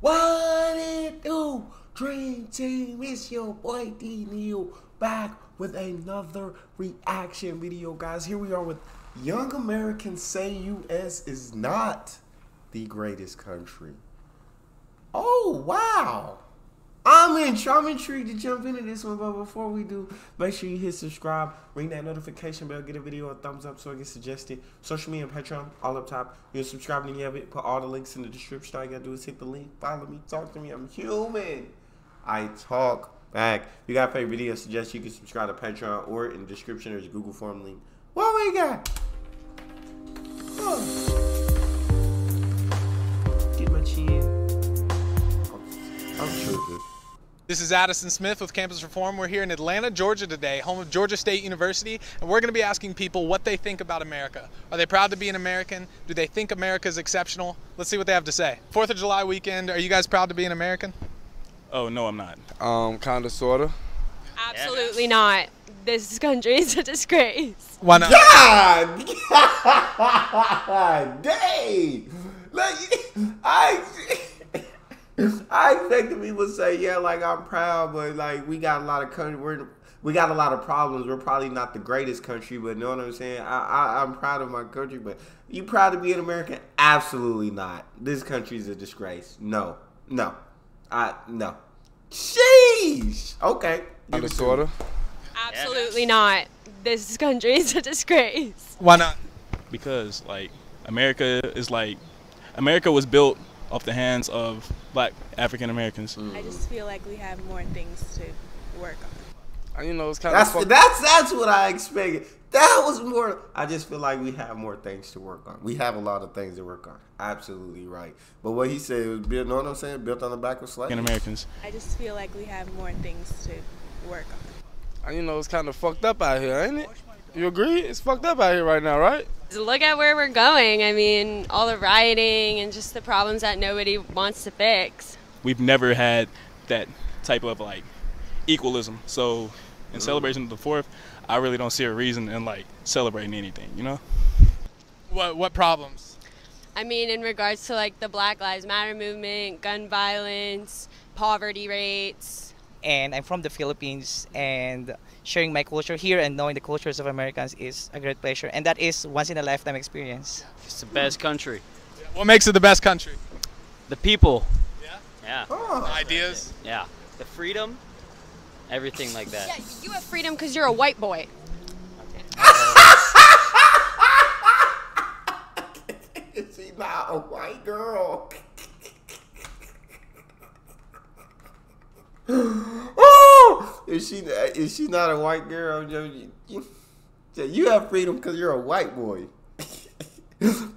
What it do? Dream Team, it's your boy D Neal back with another reaction video, guys. Here we are with Young Americans Say U.S. is not the greatest country. Oh, wow. I'm intrigued to jump into this one, but before we do, make sure you hit subscribe, ring that notification bell, get a video a thumbs up so it gets suggested. Social media and Patreon, all up top. You're subscribed and you have it. Put all the links in the description. All you gotta do is hit the link, follow me, talk to me. I'm human. I talk back. If you got a favorite video suggestion, you can subscribe to Patreon, or in the description there's a Google Form link. What we got? Oh. Get my chin. This is Addison Smith with Campus Reform. We're here in Atlanta, Georgia today, home of Georgia State University, and we're going to be asking people what they think about America. Are they proud to be an American? Do they think America is exceptional? Let's see what they have to say. 4th of July weekend, are you guys proud to be an American? Oh, no, I'm not. Kind of, sort of. Absolutely not. This country is a disgrace. Why not? God! God! Dang! I expected people to say, yeah, like, I'm proud, but, like, we got a lot of country. We got a lot of problems. We're probably not the greatest country, but you know what I'm saying? I'm proud of my country, but you proud to be an American? Absolutely not. This country's a disgrace. No. No. No. Sheesh! Okay. Minnesota? Absolutely not. This country is a disgrace. Why not? Because, like, America was built off the hands of Black African Americans. I just feel like we have more things to work on. You know, it's kind of that's what I expected. That was more. I just feel like we have more things to work on. We have a lot of things to work on. Absolutely right. But what he said was built. You know what I'm saying? Built on the back of slavery. Americans. I just feel like we have more things to work on. You know, it's kind of fucked up out here, ain't it? You agree? It's fucked up out here right now, right? Look at where we're going. I mean, all the rioting and just the problems that nobody wants to fix. We've never had that type of, like, equalism. So in celebration of the 4th, I really don't see a reason in, like, celebrating anything, you know? What problems? I mean, in regards to, like, the Black Lives Matter movement, gun violence, poverty rates. And I'm from the Philippines, and sharing my culture here and knowing the cultures of Americans is a great pleasure, and that is once-in-a-lifetime experience. It's the best country. Yeah. What makes it the best country? The people. Yeah? Yeah. Oh. The ideas? Yeah. The freedom, everything like that. Yeah, you have freedom because you're a white boy. Is he not a white girl? Oh, is she not a white girl? You have freedom because you're a white boy.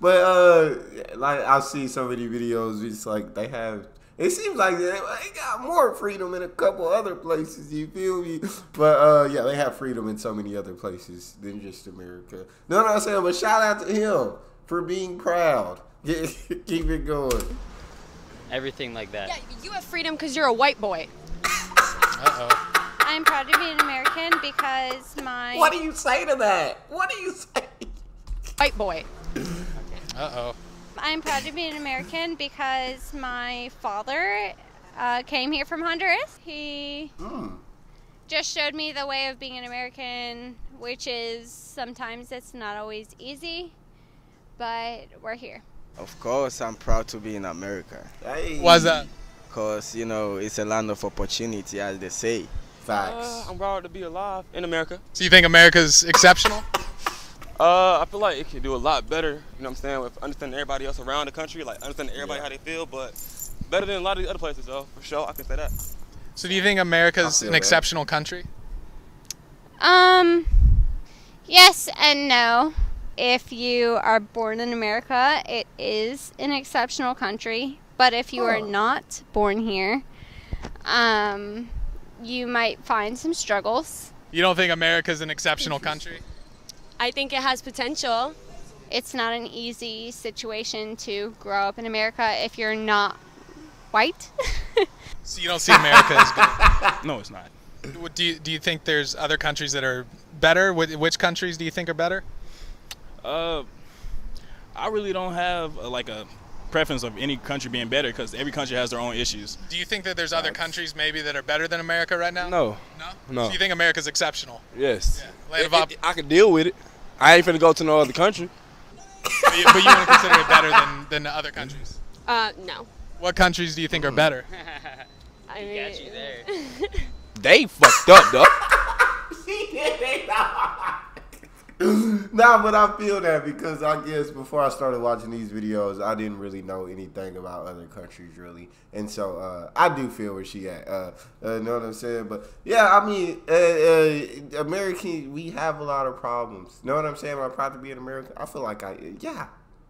But like, I've seen so many videos. It's like they have. It seems like they got more freedom in a couple other places. You feel me? But yeah, they have freedom in so many other places than just America. No, I'm saying. But shout out to him for being proud. Keep it going. Everything like that. Yeah, you have freedom because you're a white boy. Uh-oh. I'm proud to be an American because my... What do you say to that? What do you say? White boy. Uh-oh. I'm proud to be an American because my father came here from Honduras. He just showed me the way of being an American, which is sometimes it's not always easy, but we're here. Of course, I'm proud to be in America. Hey. Why's that? Because, you know, it's a land of opportunity, as they say. Facts. I'm proud to be alive in America. So you think America's exceptional? I feel like it could do a lot better, you know what I'm saying, with understanding everybody else around the country, like understanding everybody how they feel, but better than a lot of the other places, though, for sure, I can say that. So do you think America's an exceptional country? Yes and no. If you are born in America, it is an exceptional country. But if you are not born here, you might find some struggles. You don't think America is an exceptional country? I think it has potential. It's not an easy situation to grow up in America if you're not white. So you don't see America as good? No, it's not. Do you think there's other countries that are better? Which countries do you think are better? I really don't have, like, a preference of any country being better, because every country has their own issues. Do you think that there's other countries maybe that are better than America right now? No. No? No. So you think America's exceptional? Yes. Yeah. I could deal with it. I ain't finna go to no other country. But you want to consider it better than the other countries? No. What countries do you think are better? I mean, got you there. They fucked up, though. Nah, but I feel that, because I guess before I started watching these videos, I didn't really know anything about other countries, really. And so I do feel where she at. Know what I'm saying? But yeah, I mean, American, we have a lot of problems. Know what I'm saying? Am I proud to be an American? I feel like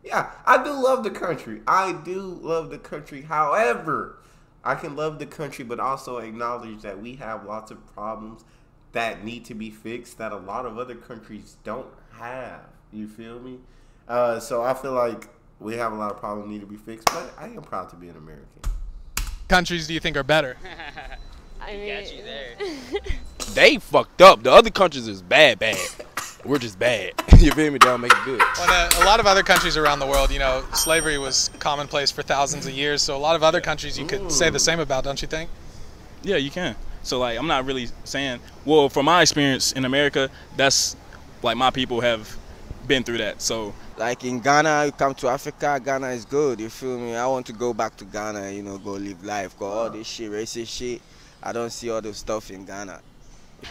yeah, I do love the country. I do love the country. However, I can love the country, but also acknowledge that we have lots of problems that need to be fixed that a lot of other countries don't have. You feel me? So I feel like we have a lot of problems need to be fixed, but I am proud to be an American. Countries do you think are better? I mean, got you there. They fucked up. The other countries is bad. We're just bad. You feel me? They don't make it good. Well, a lot of other countries around the world, you know, slavery was commonplace for thousands of years. So a lot of other countries you could say the same about, don't you think? Yeah, you can. So, like, I'm not really saying, well, from my experience in America, that's, like, my people have been through that, so. Like, in Ghana, you come to Africa, Ghana is good, you feel me? I want to go back to Ghana, you know, go live life, go all this shit, racist shit. I don't see all this stuff in Ghana.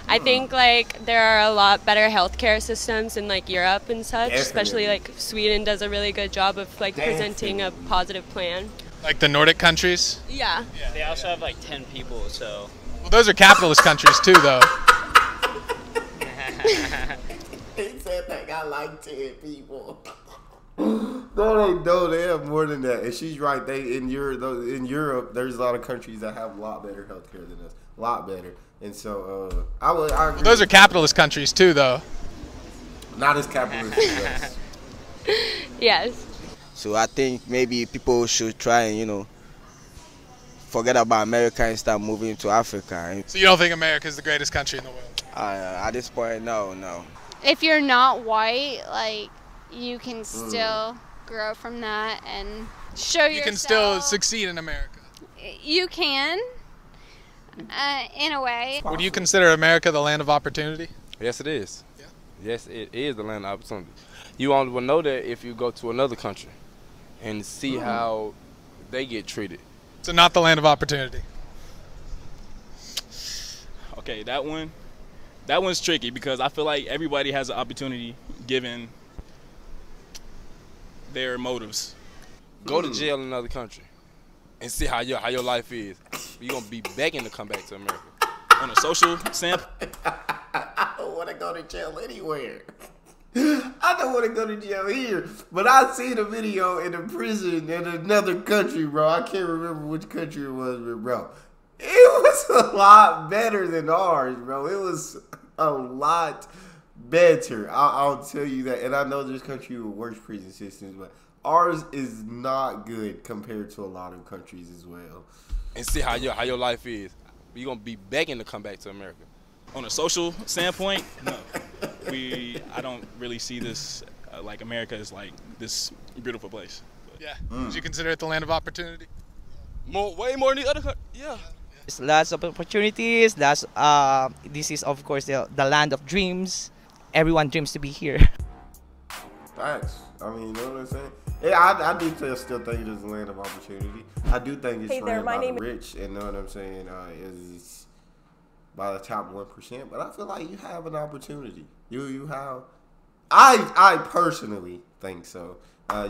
I think, like, there are a lot better healthcare systems in, like, Europe and such. Definitely. Especially, like, Sweden does a really good job of, like, presenting a positive plan. Like the Nordic countries? Yeah. Yeah. They also have, like, 10 people, so. Well, those are capitalist countries too, though. He said that I like 10 people. No, they don't. They have more than that. And she's right. They in Europe, there's a lot of countries that have a lot better healthcare than us. A lot better. And so I agree. Well, those are capitalist countries too, though. Not as capitalist as us. Yes. So I think maybe people should try and, you know, forget about America and start moving to Africa. So you don't think America is the greatest country in the world? At this point, no. If you're not white, like, you can still grow from that and show yourself. You can still succeed in America. You can, in a way. Would you consider America the land of opportunity? Yes, it is. Yeah. Yes, it is the land of opportunity. You only will know that if you go to another country and see how they get treated. So not the land of opportunity. Okay, that one's tricky, because I feel like everybody has an opportunity given their motives. Go to jail in another country and see how your life is. You're gonna be begging to come back to America. On a social sample. I don't wanna go to jail anywhere. I don't want to go to jail here, but I seen a video in a prison in another country, bro. I can't remember which country it was, but, bro, it was a lot better than ours, bro. It was a lot better. I'll tell you that. And I know this country with worse prison systems, but ours is not good compared to a lot of countries as well. And see how your life is. You're going to be begging to come back to America. On a social standpoint, no. I don't really see this, like, America is like this beautiful place. But. Yeah. Would you consider it the land of opportunity? Way more than the other country. Yeah. There's lots of opportunities. This is, of course, the land of dreams. Everyone dreams to be here. Facts. I mean, you know what I'm saying? Yeah, I do still think it is the land of opportunity. I do think it's rich, and know what I'm saying, is by the top 1%, but I feel like you have an opportunity. You have, I personally think so.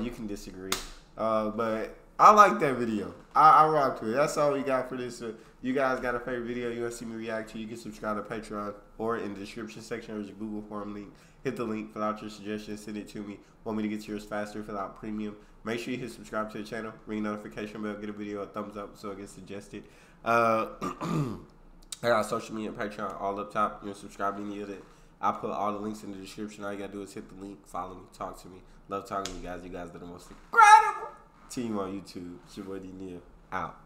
You can disagree, but I like that video. I rocked with it. That's all we got for this. You guys got a favorite video you want to see me react to? You can subscribe to Patreon or in the description section. There's a Google form link. Hit the link, fill out your suggestions, send it to me. Want me to get yours faster? Fill out premium. Make sure you hit subscribe to the channel, ring the notification bell, get a video a thumbs up so it gets suggested. I got social media and Patreon all up top. You can subscribe to any of it. I put all the links in the description. All you gotta do is hit the link, follow me, talk to me. Love talking to you guys. You guys are the most incredible team on YouTube. It's your boy D Neal out.